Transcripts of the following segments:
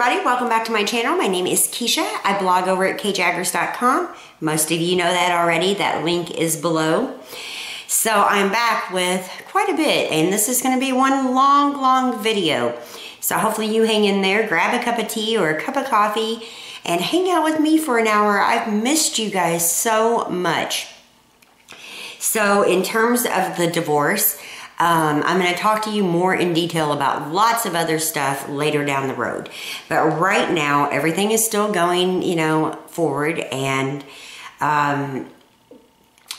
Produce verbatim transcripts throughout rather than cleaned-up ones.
everybody, welcome back to my channel. My name is Kisha. I blog over at k jaggers dot com. Most of you know that already. That link is below. So I'm back with quite a bit, and this is going to be one long, long video. So hopefully you hang in there, grab a cup of tea or a cup of coffee, and hang out with me for an hour. I've missed you guys so much. So in terms of the divorce, Um, I'm going to talk to you more in detail about lots of other stuff later down the road. But right now, everything is still going, you know, forward. And um,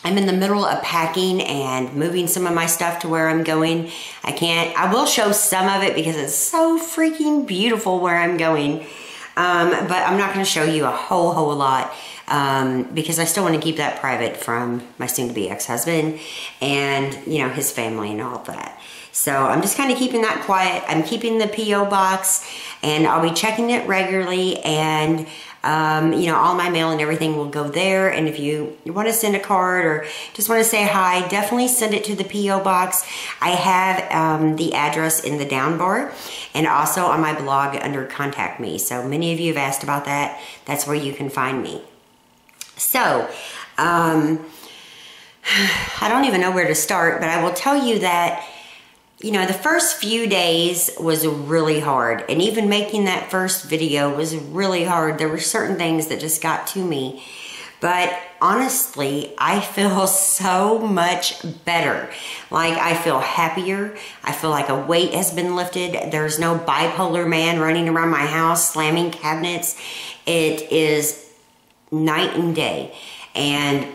I'm in the middle of packing and moving some of my stuff to where I'm going. I can't, I will show some of it because it's so freaking beautiful where I'm going. Um, but I'm not going to show you a whole, whole lot. Um, because I still want to keep that private from my soon-to-be ex-husband and, you know, his family and all that. So I'm just kind of keeping that quiet. I'm keeping the P O box, and I'll be checking it regularly, and, um, you know, all my mail and everything will go there. And if you, you want to send a card or just want to say hi, definitely send it to the P O box. I have um, the address in the down bar and also on my blog under Contact Me. So many of you have asked about that. That's where you can find me. So, um, I don't even know where to start, but I will tell you that, you know, the first few days was really hard. And even making that first video was really hard. There were certain things that just got to me. But honestly, I feel so much better. Like, I feel happier. I feel like a weight has been lifted. There's no bipolar man running around my house slamming cabinets. It is night and day. And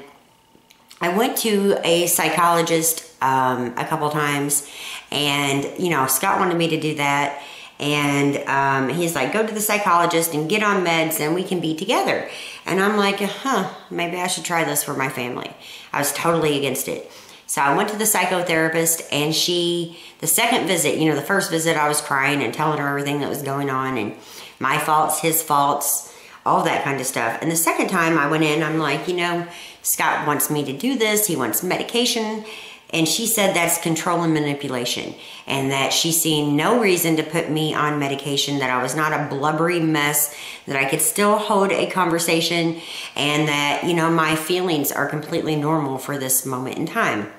I went to a psychologist um, a couple times, and you know, Scott wanted me to do that, and um, he's like, go to the psychologist and get on meds and we can be together. And I'm like, huh, maybe I should try this for my family. I was totally against it. So I went to the psychotherapist, and she, the second visit, you know, the first visit I was crying and telling her everything that was going on and my faults, his faults, all that kind of stuff. And the second time I went in, I'm like, you know, Scott wants me to do this. He wants medication. And she said that's control and manipulation, and that she's seen no reason to put me on medication, that I was not a blubbery mess, that I could still hold a conversation, and that, you know, my feelings are completely normal for this moment in time.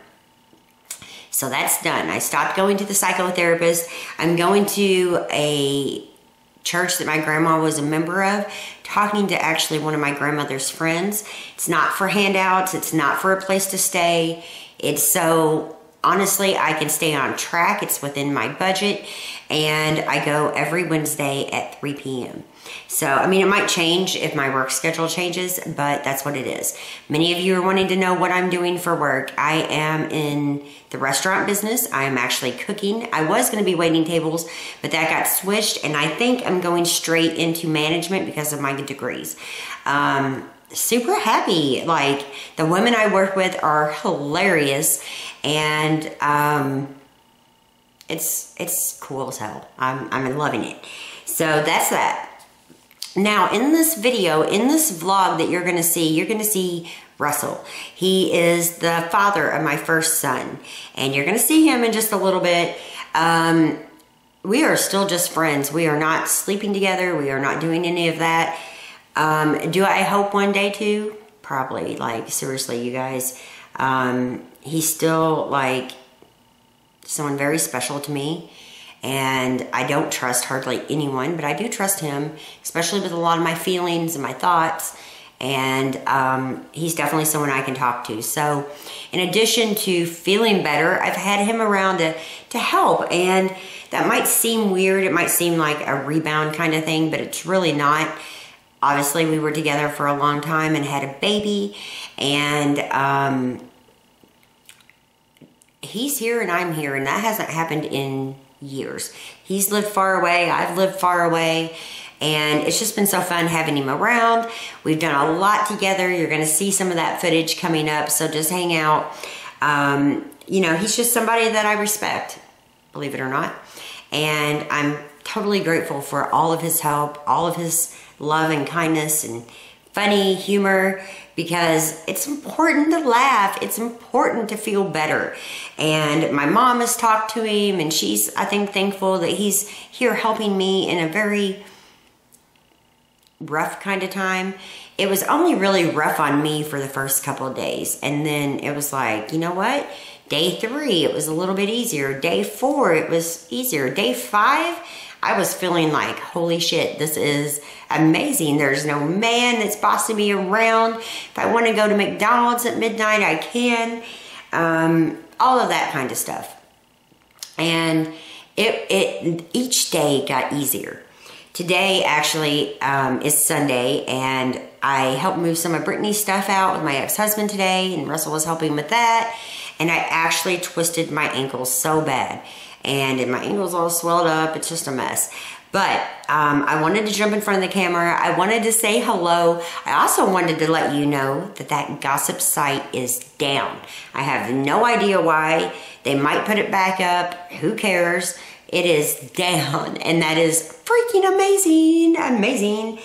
So that's done. I stopped going to the psychotherapist. I'm going to a church that my grandma was a member of, talking to actually one of my grandmother's friends. It's not for handouts. It's not for a place to stay. It's so, honestly, I can stay on track. It's within my budget. And I go every Wednesday at three p m So, I mean, it might change if my work schedule changes, but that's what it is. Many of you are wanting to know what I'm doing for work. I am in the restaurant business. I am actually cooking. I was going to be waiting tables, but that got switched, and I think I'm going straight into management because of my degrees. Um, super happy. Like, the women I work with are hilarious, and um, it's, it's cool as hell. I'm, I'm loving it. So that's that. Now, in this video, in this vlog that you're going to see, you're going to see Russell. He is the father of my first son, and you're going to see him in just a little bit. Um, we are still just friends. We are not sleeping together. We are not doing any of that. Um, do I hope one day to? Probably. Like, seriously, you guys. Um, he's still, like, someone very special to me. And I don't trust hardly anyone, but I do trust him, especially with a lot of my feelings and my thoughts. And um, he's definitely someone I can talk to. So in addition to feeling better, I've had him around to, to help. And that might seem weird. It might seem like a rebound kind of thing, but it's really not. Obviously, we were together for a long time and had a baby. And um, he's here and I'm here. And that hasn't happened in years. He's lived far away. I've lived far away. And it's just been so fun having him around. We've done a lot together. You're going to see some of that footage coming up. So just hang out. Um, you know, he's just somebody that I respect, believe it or not. And I'm totally grateful for all of his help, all of his love and kindness and funny humor, because it's important to laugh. It's important to feel better. And my mom has talked to him, and she's, I think, thankful that he's here helping me in a very rough kind of time. It was only really rough on me for the first couple of days. And then it was like, you know what? Day three, it was a little bit easier. Day four, it was easier. Day five, I was feeling like, holy shit, this is amazing. There's no man that's bossing me around. If I want to go to McDonald's at midnight, I can. Um, all of that kind of stuff. And it, it each day got easier. Today, actually, um, is Sunday, and I helped move some of Brittany's stuff out with my ex-husband today, and Russell was helping with that. And I actually twisted my ankle so bad. And my ankle's all swelled up. It's just a mess. But um, I wanted to jump in front of the camera. I wanted to say hello. I also wanted to let you know that that gossip site is down. I have no idea why. They might put it back up. Who cares? It is down. And that is freaking amazing. Amazing.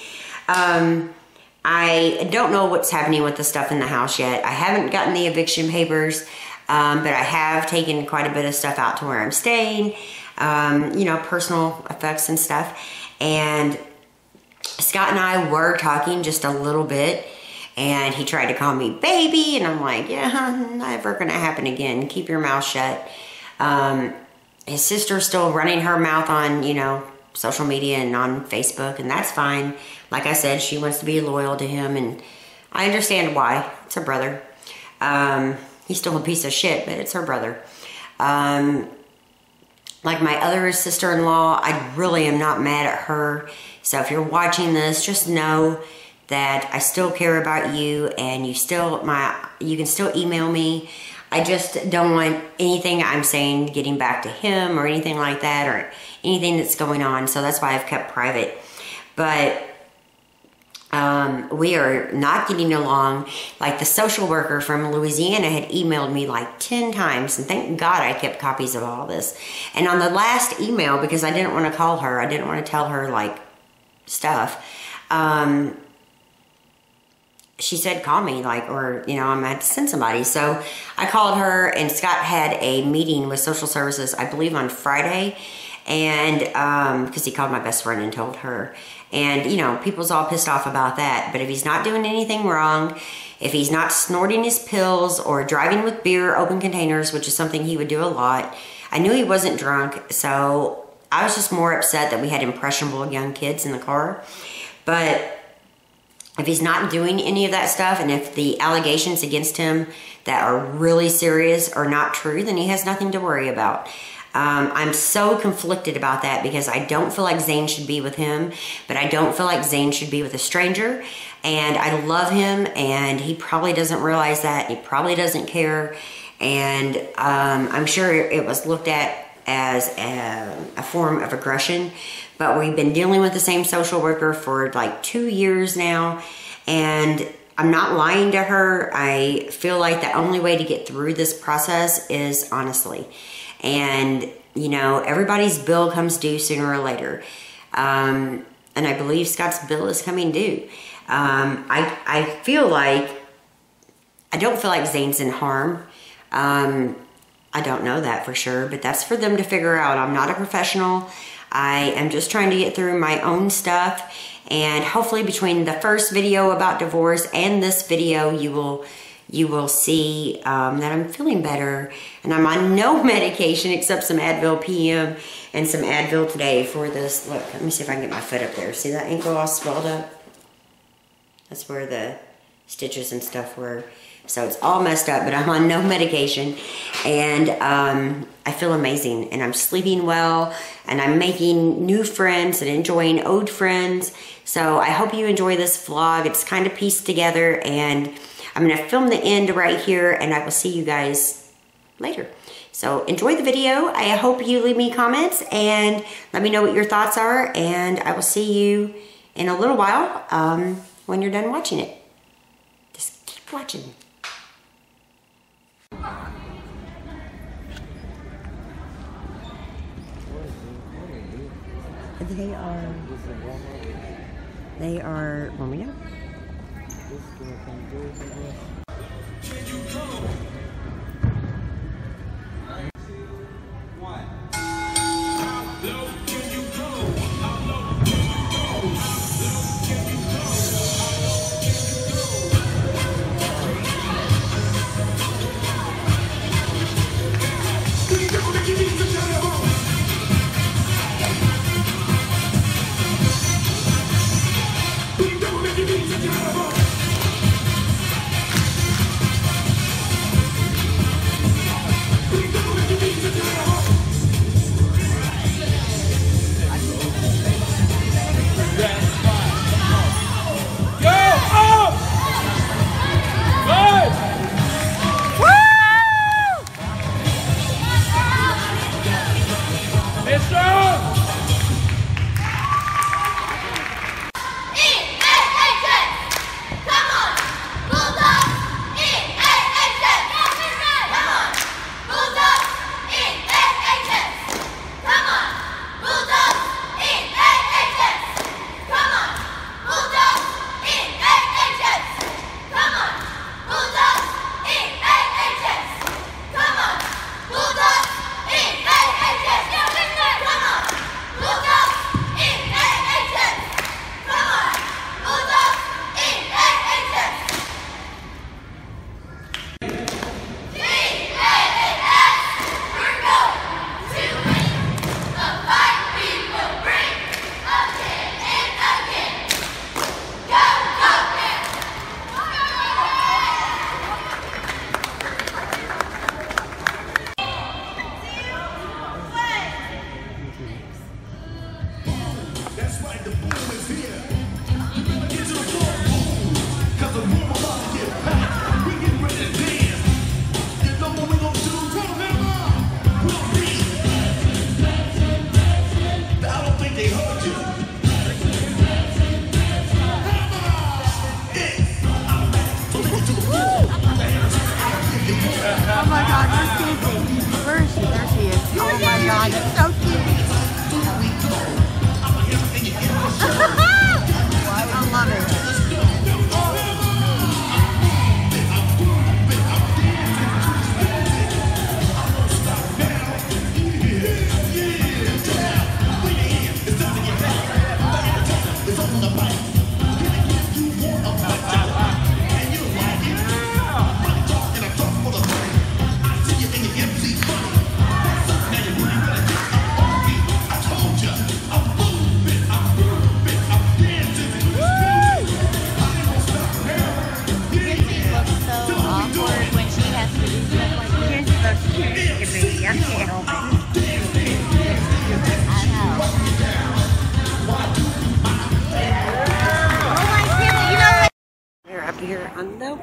Um... I don't know what's happening with the stuff in the house yet. I haven't gotten the eviction papers, um, but I have taken quite a bit of stuff out to where I'm staying, um, you know, personal effects and stuff. And Scott and I were talking just a little bit, and he tried to call me baby, and I'm like, yeah, never gonna happen again. Keep your mouth shut. Um, his sister's still running her mouth on, you know, social media and on Facebook, and that's fine. Like I said, she wants to be loyal to him, and I understand why. It's her brother. Um, he's still a piece of shit, but it's her brother. Um, like my other sister-in-law, I really am not mad at her. So if you're watching this, just know that I still care about you, and you still my you can still email me. I just don't want anything I'm saying getting back to him or anything like that, or anything that's going on. So that's why I've kept private. But um, we are not getting along. Like the social worker from Louisiana had emailed me like ten times, and thank God I kept copies of all this. And on the last email, because I didn't want to call her, I didn't want to tell her like stuff, um, she said, call me, like, or, you know, I'm going to send somebody. So I called her, and Scott had a meeting with social services, I believe on Friday. And, um, because he called my best friend and told her. And, you know, people's all pissed off about that. But if he's not doing anything wrong, if he's not snorting his pills or driving with beer, open containers, which is something he would do a lot. I knew he wasn't drunk, so I was just more upset that we had impressionable young kids in the car. But if he's not doing any of that stuff, and if the allegations against him that are really serious are not true, then he has nothing to worry about. Um, I'm so conflicted about that, because I don't feel like Zane should be with him, but I don't feel like Zane should be with a stranger. And I love him, and he probably doesn't realize that. He probably doesn't care. And um, I'm sure it was looked at as a, a form of aggression. But we've been dealing with the same social worker for like two years now, and I'm not lying to her. I feel like the only way to get through this process is honestly. And, you know, everybody's bill comes due sooner or later. Um, and I believe Scott's bill is coming due. Um, I, I feel like, I don't feel like Zane's in harm. Um, I don't know that for sure, but that's for them to figure out. I'm not a professional. I am just trying to get through my own stuff. And hopefully between the first video about divorce and this video, you will You will see um, that I'm feeling better, and I'm on no medication except some Advil P M and some Advil today for this. Look, let me see if I can get my foot up there. See that ankle all swelled up? That's where the stitches and stuff were. So it's all messed up, but I'm on no medication, and um, I feel amazing, and I'm sleeping well, and I'm making new friends and enjoying old friends. So I hope you enjoy this vlog. It's kind of pieced together, and I'm going to film the end right here, and I will see you guys later. So enjoy the video. I hope you leave me comments and let me know what your thoughts are, and I will see you in a little while um, when you're done watching it. Just keep watching. They are, they are, well, we know. Can you go?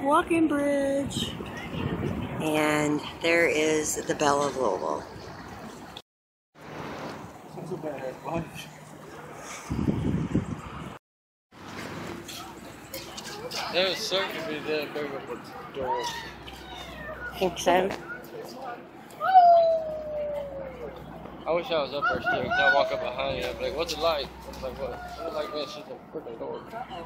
Walking bridge, and there is the Belle of Louisville. That's a badass bunch. That would suck if you didn't bring up the door. Think so? I wish I was up there still, because I walk up behind you and I'd be like, what's it like? I'm like, what? I like, man, she's the freaking door. Uh-oh.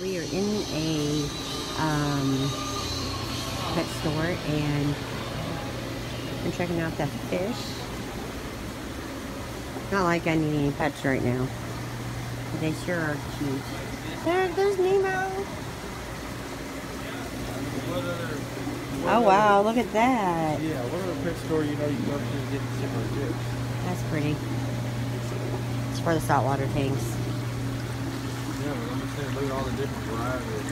We are in a um, pet store, and I'm checking out the fish. Not like I need any pets right now. They sure are cute. There, there's Nemo. What other, what oh wow, other, look at that. Yeah, what other pet store you know you can go to and get similar to? That's pretty. It's for the saltwater tanks. Yeah, but I'm just saying, look at all the different varieties.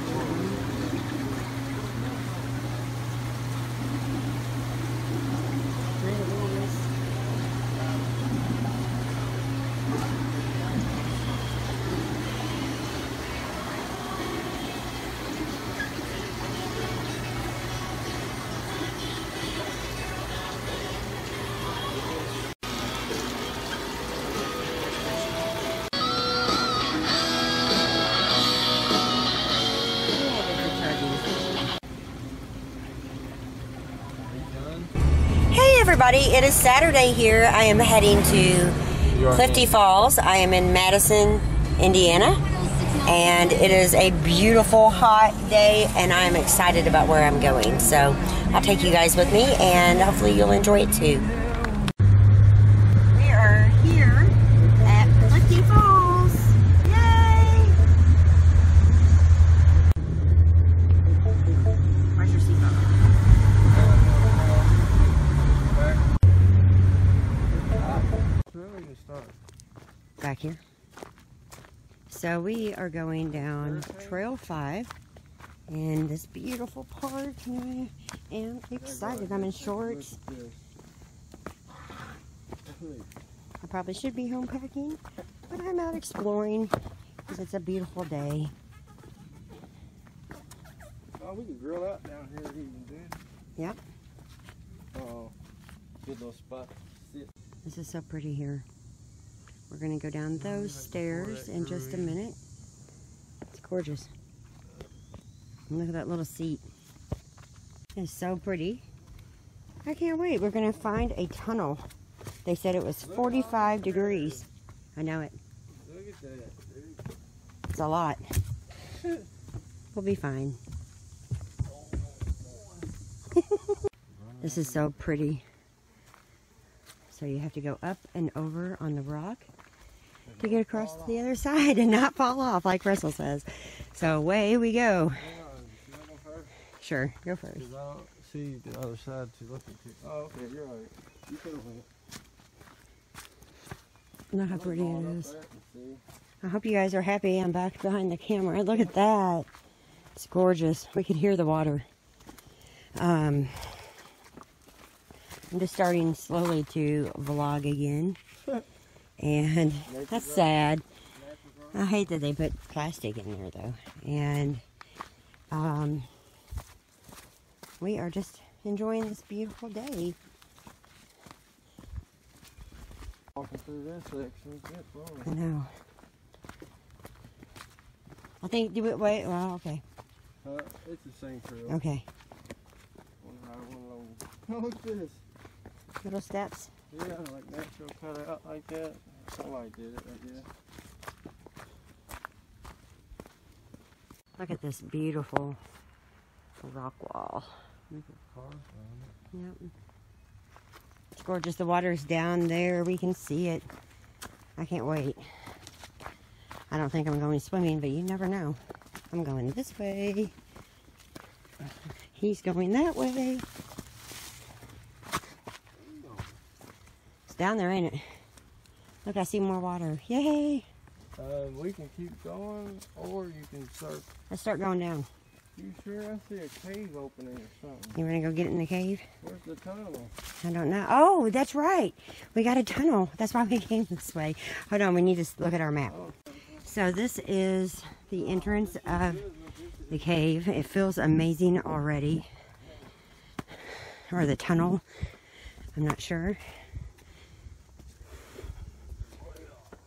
Everybody, it is Saturday here. I am heading to Clifty Falls. I am in Madison, Indiana, and it is a beautiful hot day, and I am excited about where I'm going. So I'll take you guys with me, and hopefully you'll enjoy it too. We are here at Clifty Falls. Yay! Where's your seatbelt? Back here. So we are going down Trail five in this beautiful park, and I'm excited. I'm in shorts. I probably should be home packing, but I'm out exploring because it's a beautiful day. Oh, we can grill out down here even then. Yep. Oh, good little spot. This is so pretty here. We're going to go down those stairs in just a minute. It's gorgeous. And look at that little seat. It's so pretty. I can't wait. We're going to find a tunnel. They said it was forty-five degrees. I know it. Look at that. It's a lot. We'll be fine. This is so pretty. So you have to go up and over on the rock to get across to the other side and not fall off, like Russell says. So away we go. Sure, go first. Because I don't see the other side to look at. Oh, okay, you're all right. You can look at it. Look how pretty it is. I hope you guys are happy I'm back behind the camera. Look at that. It's gorgeous. We can hear the water. Um, I'm just starting slowly to vlog again. And that's sad. I hate that they put plastic in there, though. And, um... we are just enjoying this beautiful day. Walking through this section, I know. I think, do it, wait, well, okay. Uh, it's the same trail. Okay. Look at this. Little steps? Yeah, like natural cut out like that. Somebody did it, I guess. Look at this beautiful rock wall. Yep. It's gorgeous. The water's down there. We can see it. I can't wait. I don't think I'm going swimming, but you never know. I'm going this way. He's going that way. It's down there, ain't it? Look, I see more water. Yay! Uh, we can keep going, or you can start. Let's start going down. You sure? I see a cave opening or something. You want to go get in the cave? Where's the tunnel? I don't know. Oh, that's right. We got a tunnel. That's why we came this way. Hold on. We need to look at our map. So this is the entrance of the cave. It feels amazing already. Or the tunnel. I'm not sure.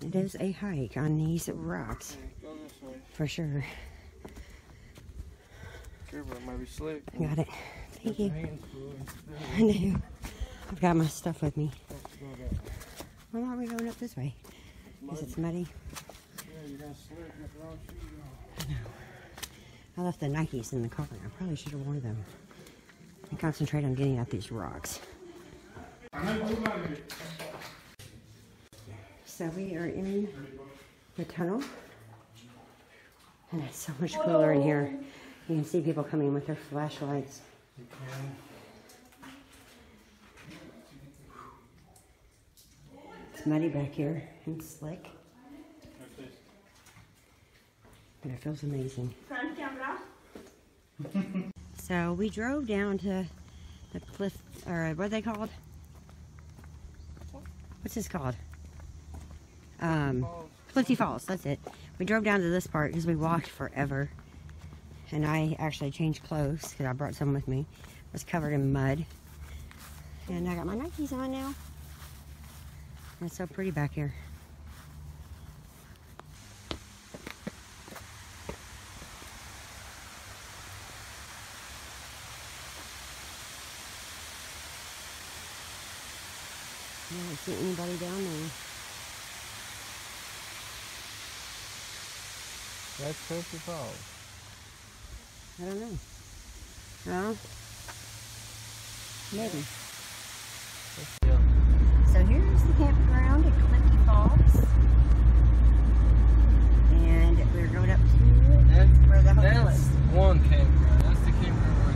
It is a hike on these rocks. For sure. I got it. Thank you. I know. I've got my stuff with me. Well, why are we going up this way? Because it's muddy. I know. I left the Nikes in the car. I probably should have worn them. And concentrate on getting out these rocks. So we are in the tunnel. And it's so much cooler in here. You can see people coming with their flashlights. It's muddy back here and slick. But it feels amazing. Front camera. So we drove down to the cliff, or what are they called? What's this called? Um, Clifty Falls, that's it. We drove down to this part because we walked forever. And I actually changed clothes because I brought some with me. I was covered in mud. And I got my Nikes on now. And it's so pretty back here. I don't see anybody down there. That's Clifty Falls. I don't know. Well, maybe. So here's the campground at Clifty Falls. And we're going up to that's, where the hotel is. That's one campground. That's the campground where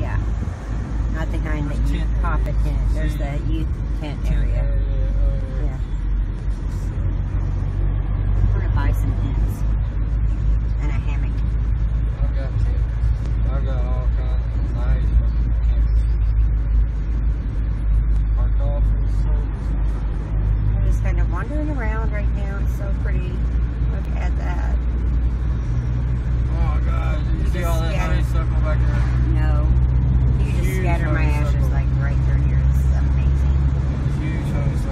the park door is. Yeah. Not the kind that you pop a tent. There's the youth tent area. Yeah. I'm going to buy some tents. And a hammock. I got tents. I got all kinds of nice tents. Our golf is so beautiful. I'm just kind of wandering around right now. It's so pretty. Look at that. Oh, God. Did you, you see all that honeysuckle back there? No. You just Huge scatter my ashes like right through here. This is amazing. Huge honeysuckle.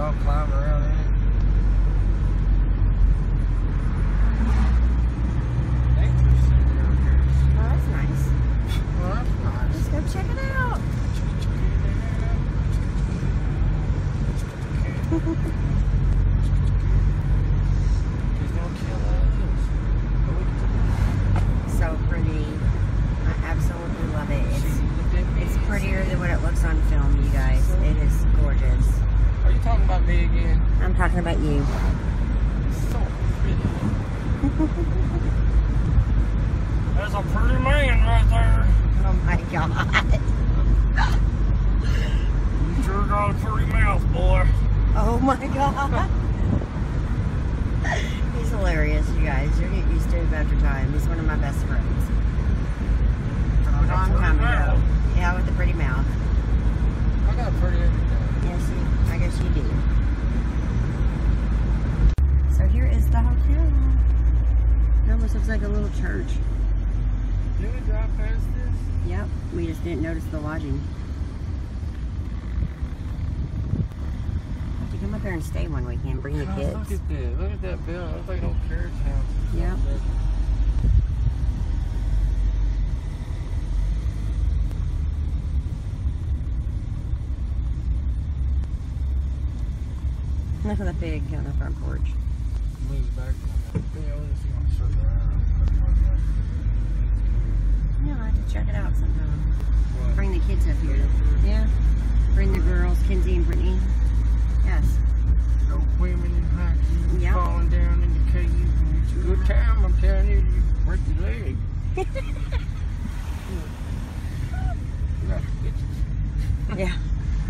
y'all climb around in it. Nature's sitting over here. Oh, that's nice. Well, that's nice. Let's go check it out. Please don't kill all the hills. So pretty. I absolutely love it. It's, it's prettier than what it looks on film, you guys. It is gorgeous. Are you talking about me again? I'm talking about you. It's so pretty. That's a pretty man right there. Oh my God. You sure got a pretty mouth, boy. Oh my God. He's hilarious, you guys. You'll get used to him after time. He's one of my best friends. From a long time ago. Yeah, with a pretty mouth. I got a pretty mouth. Yes, I guess you do. So here is the hotel. It almost looks like a little church. Did we drive past this? Yep, we just didn't notice the lodging. Come up there and stay one weekend. Bring the kids. Look at that. Look at that building. Looks like an old carriage house. Yeah. Look at the pig on the front porch. Move back. Yeah, I'll have to check it out sometime. What? Bring the kids up here. Yeah. Bring the girls, Kenzie and Brittany. Yes. No women in high heels, yep. Falling down in the cave. It's a good time, I'm telling you, you break your leg. Yeah.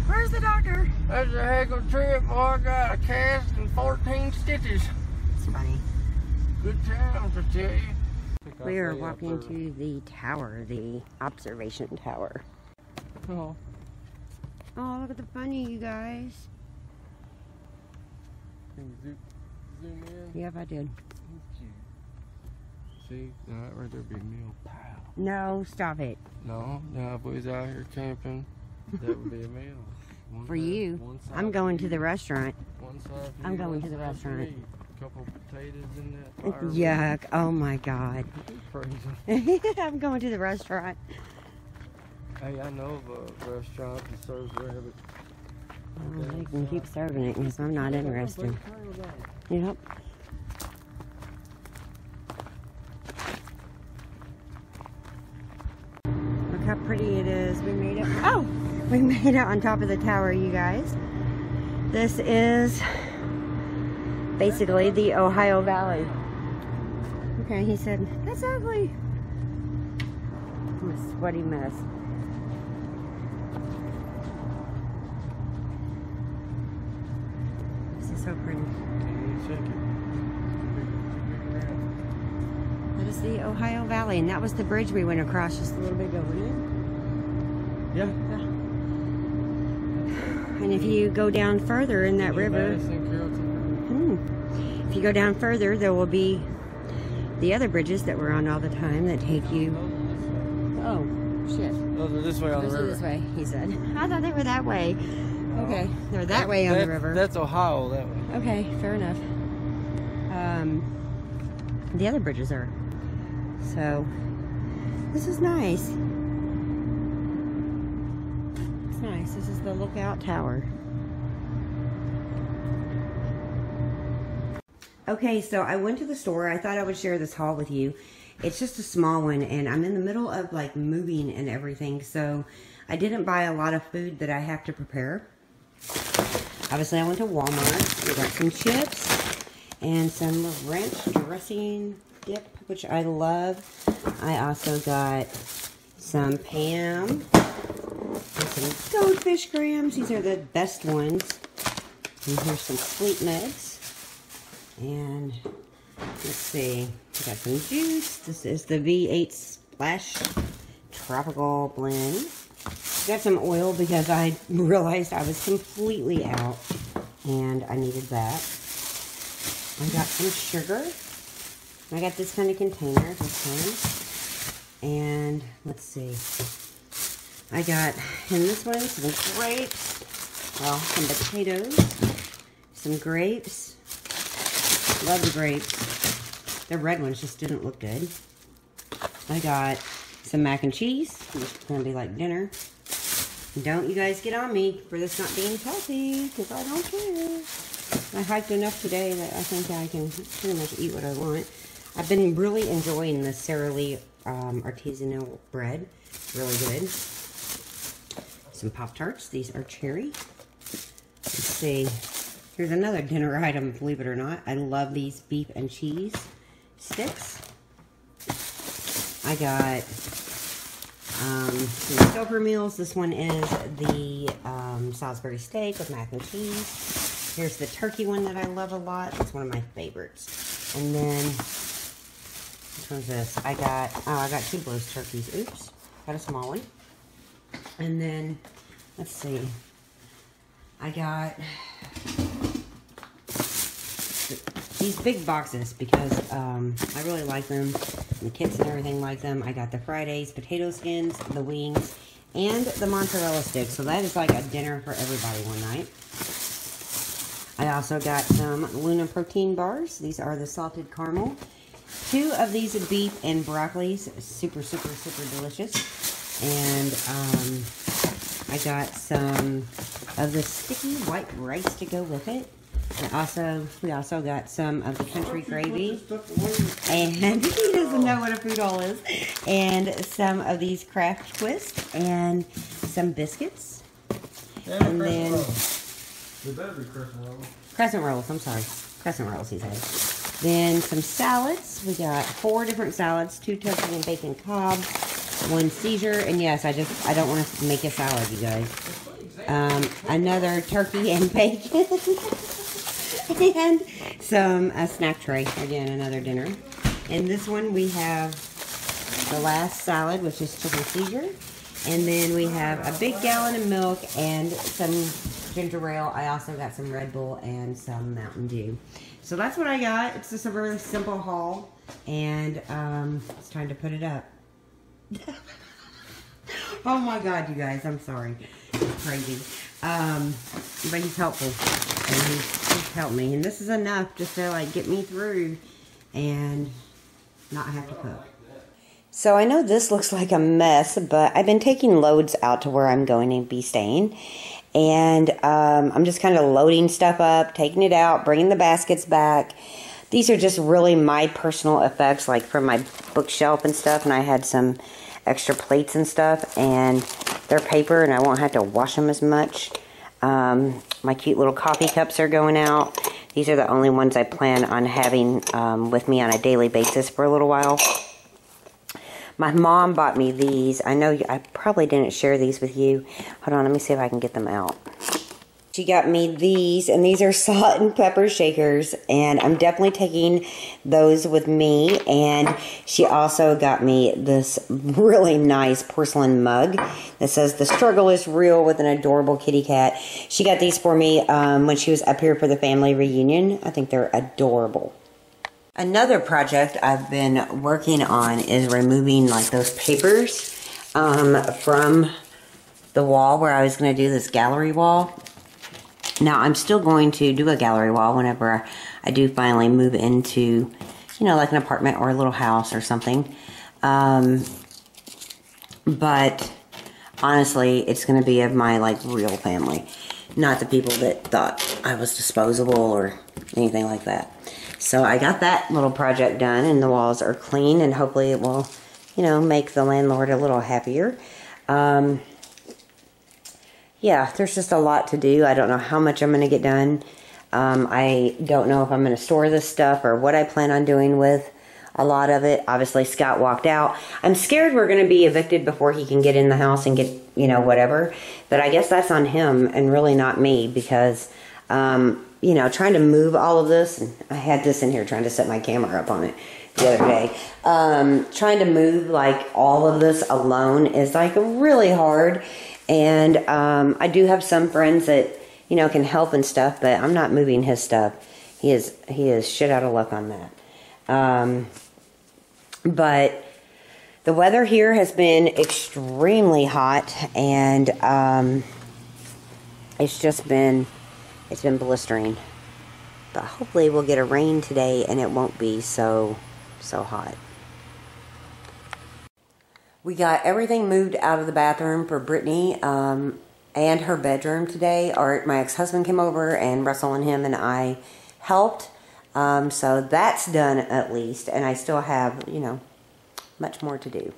Where's the doctor? That's a heck of a trip, boy. I got a cast and fourteen stitches. It's funny. Good times, I tell you. We are walking to the tower, the observation tower. Oh. Oh, look at the funny, you guys. Can you zoom in? Yep, I did. See, that right there would be a meal pile. No, stop it. No, no, if we was out here camping, that would be a meal. One for side, you. I'm going to the restaurant. One side for I'm you, going to the restaurant. A couple of potatoes in that fire. Yuck. Oh my God. I'm going to the restaurant. Hey, I know of a restaurant that serves rabbit. Oh, they can keep serving it because I'm not interested. Yep. Look how pretty it is. We made it. Oh, we made it on top of the tower, you guys. This is basically the Ohio Valley. Okay, he said, that's ugly. I'm a sweaty mess. So pretty. That is the Ohio Valley, and that was the bridge we went across just a little bit ago, wasn't it? Yeah. Yeah. And if you go down further in that river, hmm, if you go down further, there will be the other bridges that we're on all the time that take you. Oh, shit. Those are this way on the river. Those are this way, he said. I thought they were that way. Okay, they're that way on the river. That's Ohio that way. Okay, fair enough. Um, the other bridges are. So, this is nice. It's nice. This is the lookout tower. Okay, so I went to the store. I thought I would share this haul with you. It's just a small one, and I'm in the middle of like moving and everything, so I didn't buy a lot of food that I have to prepare. Obviously, I went to Walmart. We got some chips and some ranch dressing dip, which I love. I also got some Pam and some goldfish grams. These are the best ones. And here's some sleep meds. And let's see. We got some juice. This is the V eight Splash Tropical Blend. Got some oil because I realized I was completely out and I needed that. I got some sugar. I got this kind of container, this one. And let's see. I got in this one some grapes, well, some potatoes, some grapes. Love the grapes. The red ones just didn't look good. I got some mac and cheese, which is going to be like dinner. Don't you guys get on me for this not being healthy, because I don't care. I hiked enough today that I think I can pretty much eat what I want. I've been really enjoying the Sara Lee um, artisanal bread. Really good. Some Pop-Tarts. These are cherry. Let's see. Here's another dinner item, believe it or not. I love these beef and cheese sticks. I got um, some Stouffer's meals. This one is the um, Salisbury steak with mac and cheese. Here's the turkey one that I love a lot. It's one of my favorites. And then, which one's this? I got, oh, I got two Blows turkeys. Oops. Got a small one. And then, let's see. I got these big boxes because um, I really like them. The kids and everything like them. I got the Friday's potato skins, the wings, and the mozzarella sticks. So that is like a dinner for everybody one night. I also got some Luna protein bars. These are the salted caramel. Two of these are beef and broccoli. Super, super, super delicious. And um, I got some of the sticky white rice to go with it. And also, we also got some of the country gravy. And he doesn't know what a food haul is. And some of these Kraft twists and some biscuits. And, and then rolls. They better be crescent rolls. Crescent rolls, I'm sorry. Crescent rolls, he said. Then some salads. We got four different salads, two turkey and bacon cob, one Caesar, and yes, I just I don't want to make a salad, you guys. Um, another turkey and bacon. And some a snack tray. Again, another dinner. And this one we have the last salad, which is chicken Caesar. And then we have a big gallon of milk and some ginger ale. I also got some Red Bull and some Mountain Dew. So that's what I got. It's just a really simple haul. And um, it's time to put it up. Oh my God, you guys. I'm sorry. It's crazy. Um, but he's helpful. And he's, he's helped me. And this is enough just to like get me through and not have to cook. So I know this looks like a mess, but I've been taking loads out to where I'm going to be staying. And um, I'm just kind of loading stuff up, taking it out, bringing the baskets back. These are just really my personal effects, like from my bookshelf and stuff. And I had some extra plates and stuff, and they're paper, and I won't have to wash them as much. Um, my cute little coffee cups are going out. These are the only ones I plan on having um, with me on a daily basis for a little while. My mom bought me these. I know I probably didn't share these with you. Hold on, let me see if I can get them out. She got me these, and these are salt and pepper shakers, and I'm definitely taking those with me. And she also got me this really nice porcelain mug that says, "The struggle is real," with an adorable kitty cat. She got these for me um, when she was up here for the family reunion. I think they're adorable. Another project I've been working on is removing like those papers um, from the wall where I was going to do this gallery wall. Now, I'm still going to do a gallery wall whenever I, I do finally move into, you know, like an apartment or a little house or something. Um, but honestly, it's going to be of my like real family, not the people that thought I was disposable or anything like that. So I got that little project done, and the walls are clean, and hopefully it will, you know, make the landlord a little happier. Um, yeah, there's just a lot to do. I don't know how much I'm going to get done. Um, I don't know if I'm going to store this stuff or what I plan on doing with a lot of it. Obviously, Scott walked out. I'm scared we're going to be evicted before he can get in the house and get, you know, whatever. But I guess that's on him and really not me, because um you know, trying to move all of this, and I had this in here trying to set my camera up on it the other day. Um, trying to move, like, all of this alone is, like, really hard. And um, I do have some friends that, you know, can help and stuff, but I'm not moving his stuff. He is, he is shit out of luck on that. Um, but the weather here has been extremely hot, and um, it's just been... It's been blistering. But hopefully we'll get a rain today and it won't be so, so hot. We got everything moved out of the bathroom for Brittany um, and her bedroom today. Our, my ex-husband came over and Russell and him and I helped. Um, so that's done at least. And I still have, you know, much more to do.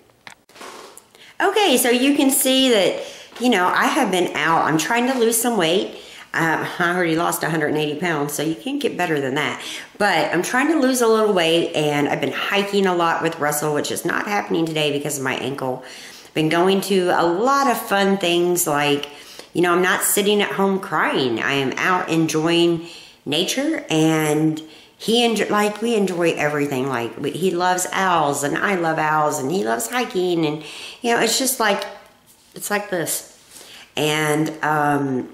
Okay, so you can see that, you know, I have been out. I'm trying to lose some weight. Um, I already lost one hundred eighty pounds, so you can get better than that. But I'm trying to lose a little weight, and I've been hiking a lot with Russell, which is not happening today because of my ankle. I've been going to a lot of fun things like, you know, I'm not sitting at home crying. I am out enjoying nature, and he, enjoy, like, we enjoy everything. Like, we, he loves owls, and I love owls, and he loves hiking, and, you know, it's just like, it's like this. And, um...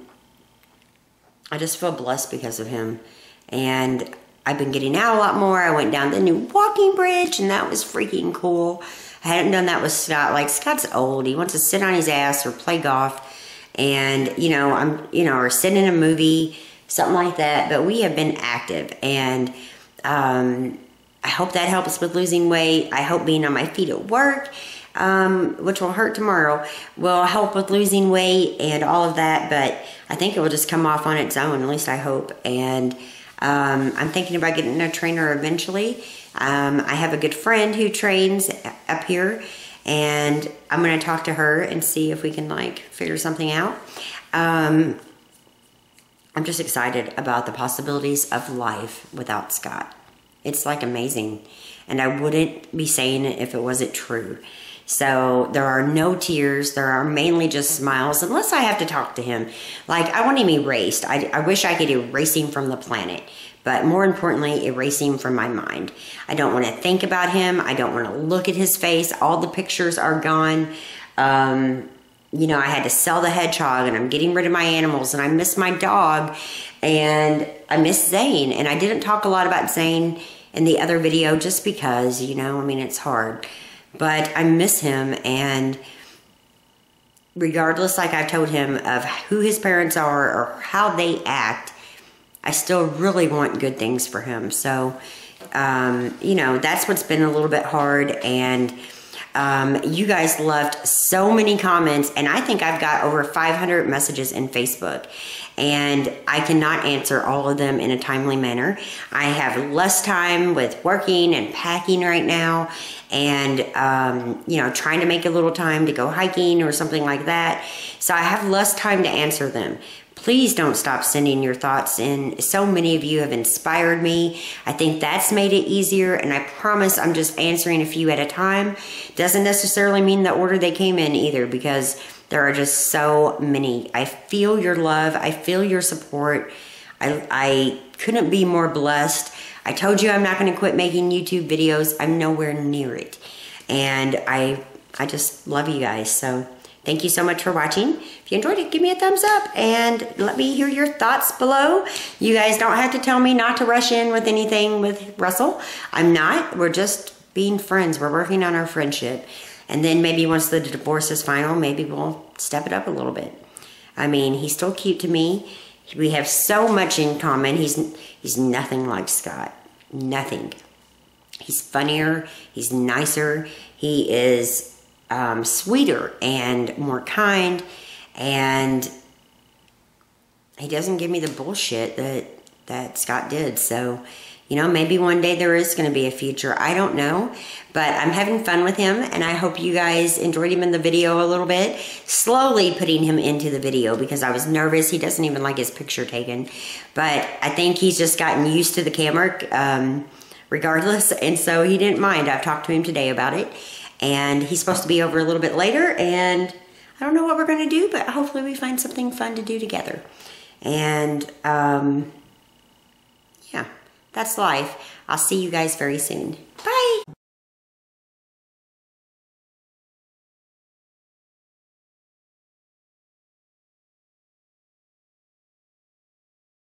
I just feel blessed because of him. And I've been getting out a lot more. I went down the new walking bridge, and that was freaking cool. I hadn't done that with Scott. Like, Scott's old. He wants to sit on his ass or play golf. And, you know, I'm, you know, or sit in a movie, something like that. But we have been active. And um, I hope that helps with losing weight. I hope being on my feet at work, um, which will hurt tomorrow, will help with losing weight and all of that. But I think it will just come off on its own, at least I hope. And um, I'm thinking about getting a trainer eventually. Um, I have a good friend who trains up here, and I'm going to talk to her and see if we can, like, figure something out. Um, I'm just excited about the possibilities of life without Scott. It's, like, amazing. And I wouldn't be saying it if it wasn't true. So there are no tears. There are mainly just smiles, unless I have to talk to him. Like, I want him erased. I, I wish I could erase him from the planet, but more importantly, erase him from my mind. I don't want to think about him. I don't want to look at his face. All the pictures are gone. Um, you know, I had to sell the hedgehog, and I'm getting rid of my animals, and I miss my dog, and I miss Zane. And I didn't talk a lot about Zane in the other video just because, you know, I mean, it's hard. But I miss him, and regardless, like I told him, of who his parents are or how they act, I still really want good things for him. So, um, you know, that's what's been a little bit hard. And um, you guys left so many comments, and I think I've got over five hundred messages in Facebook, and I cannot answer all of them in a timely manner. I have less time with working and packing right now, and um, you know, trying to make a little time to go hiking or something like that. So I have less time to answer them. Please don't stop sending your thoughts in. So many of you have inspired me. I think that's made it easier, and I promise I'm just answering a few at a time. Doesn't necessarily mean the order they came in either, because there are just so many. I feel your love. I feel your support. I, I couldn't be more blessed. I told you I'm not going to quit making YouTube videos. I'm nowhere near it. And I, I just love you guys. So thank you so much for watching. If you enjoyed it, give me a thumbs up and let me hear your thoughts below. You guys don't have to tell me not to rush in with anything with Russell. I'm not. We're just being friends. We're working on our friendship. And then maybe once the divorce is final, maybe we'll step it up a little bit. I mean, he's still cute to me. We have so much in common. He's he's nothing like Scott. Nothing. He's funnier. He's nicer. He is um, sweeter and more kind. And he doesn't give me the bullshit that, that Scott did. So, you know, maybe one day there is going to be a future. I don't know, but I'm having fun with him, and I hope you guys enjoyed him in the video a little bit. Slowly putting him into the video because I was nervous. He doesn't even like his picture taken, but I think he's just gotten used to the camera um, regardless, and so he didn't mind. I've talked to him today about it, and he's supposed to be over a little bit later, and I don't know what we're going to do, but hopefully we find something fun to do together. And, um... That's life. I'll see you guys very soon. Bye.